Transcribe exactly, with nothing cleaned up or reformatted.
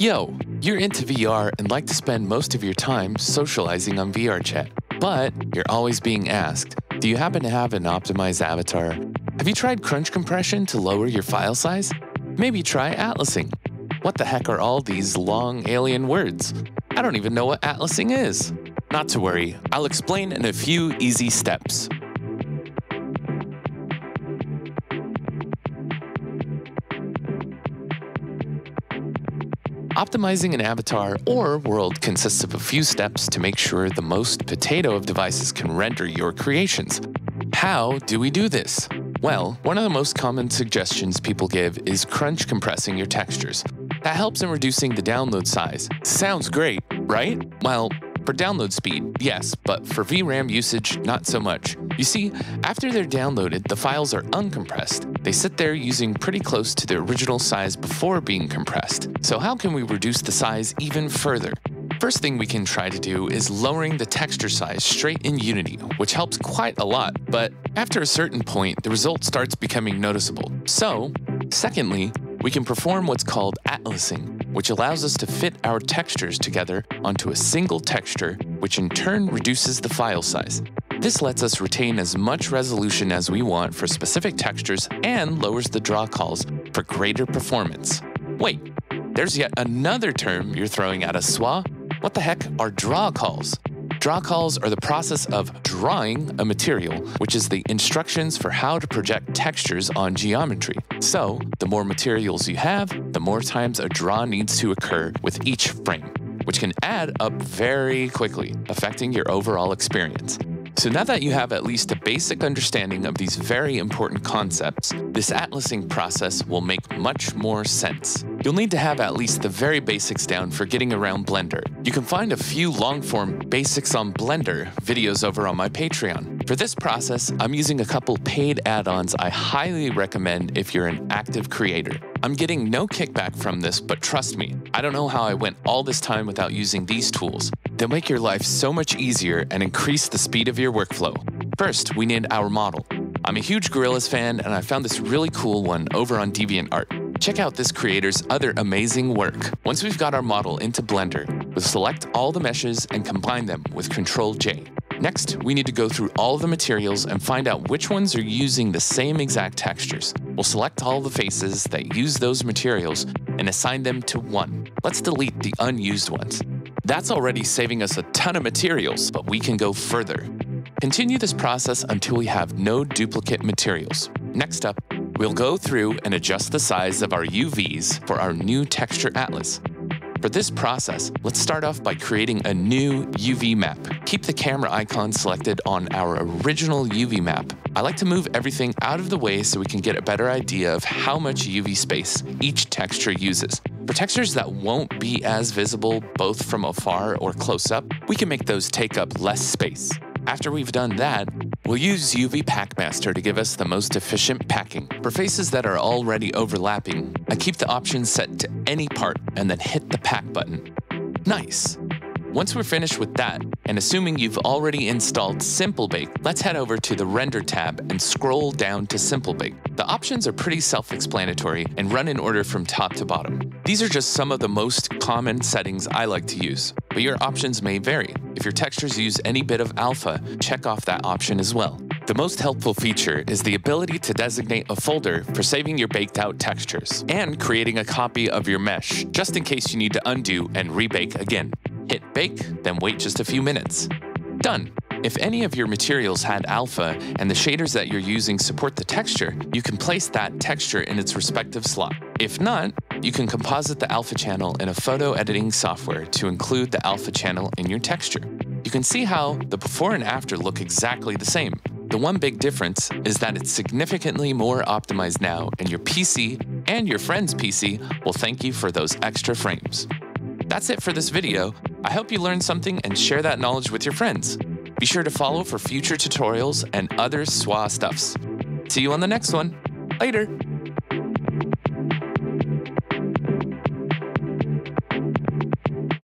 Yo, you're into V R and like to spend most of your time socializing on VRChat, but you're always being asked, do you happen to have an optimized avatar? Have you tried crunch compression to lower your file size? Maybe try atlasing. What the heck are all these long alien words? I don't even know what atlasing is. Not to worry, I'll explain in a few easy steps. Optimizing an avatar or world consists of a few steps to make sure the most potato of devices can render your creations. How do we do this? Well, one of the most common suggestions people give is crunch compressing your textures. That helps in reducing the download size. Sounds great, right? Well, for download speed, yes, but for V RAM usage, not so much. You see, after they're downloaded, the files are uncompressed. They sit there using pretty close to their original size before being compressed. So how can we reduce the size even further? First thing we can try to do is lowering the texture size straight in Unity, which helps quite a lot, but after a certain point, the result starts becoming noticeable. So, secondly, we can perform what's called atlasing, which allows us to fit our textures together onto a single texture, which in turn reduces the file size. This lets us retain as much resolution as we want for specific textures and lowers the draw calls for greater performance. Wait, there's yet another term you're throwing at us, Swa. What the heck are draw calls? Draw calls are the process of drawing a material, which is the instructions for how to project textures on geometry. So, the more materials you have, the more times a draw needs to occur with each frame, which can add up very quickly, affecting your overall experience. So now that you have at least a basic understanding of these very important concepts, this atlasing process will make much more sense. You'll need to have at least the very basics down for getting around Blender. You can find a few long-form basics on Blender videos over on my Patreon. For this process, I'm using a couple paid add-ons I highly recommend if you're an active creator. I'm getting no kickback from this, but trust me, I don't know how I went all this time without using these tools. They'll make your life so much easier and increase the speed of your workflow. First, we need our model. I'm a huge Gorillaz fan, and I found this really cool one over on DeviantArt. Check out this creator's other amazing work. Once we've got our model into Blender, we'll select all the meshes and combine them with Ctrl J. Next, we need to go through all the materials and find out which ones are using the same exact textures. We'll select all the faces that use those materials and assign them to one. Let's delete the unused ones. That's already saving us a ton of materials, but we can go further. Continue this process until we have no duplicate materials. Next up, we'll go through and adjust the size of our U Vs for our new texture atlas. For this process, let's start off by creating a new U V map. Keep the camera icon selected on our original U V map. I like to move everything out of the way so we can get a better idea of how much U V space each texture uses. For textures that won't be as visible both from afar or close up, we can make those take up less space. After we've done that, we'll use U V Packmaster to give us the most efficient packing. For faces that are already overlapping, I keep the option set to any part and then hit the pack button. Nice. Once we're finished with that, and assuming you've already installed SimpleBake, let's head over to the Render tab and scroll down to SimpleBake. The options are pretty self-explanatory and run in order from top to bottom. These are just some of the most common settings I like to use, but your options may vary. If your textures use any bit of alpha, check off that option as well. The most helpful feature is the ability to designate a folder for saving your baked out textures and creating a copy of your mesh, just in case you need to undo and rebake again. Hit bake, then wait just a few minutes. Done. If any of your materials had alpha and the shaders that you're using support the texture, you can place that texture in its respective slot. If not, you can composite the alpha channel in a photo editing software to include the alpha channel in your texture. You can see how the before and after look exactly the same. The one big difference is that it's significantly more optimized now, and your P C and your friend's P C will thank you for those extra frames. That's it for this video. I hope you learned something and share that knowledge with your friends. Be sure to follow for future tutorials and other Swa stuffs. See you on the next one. Later.